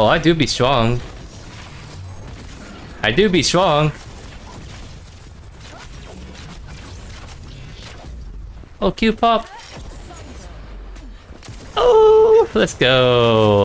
Oh, I do be strong. I do be strong. Oh, Q-pop. Oh, let's go.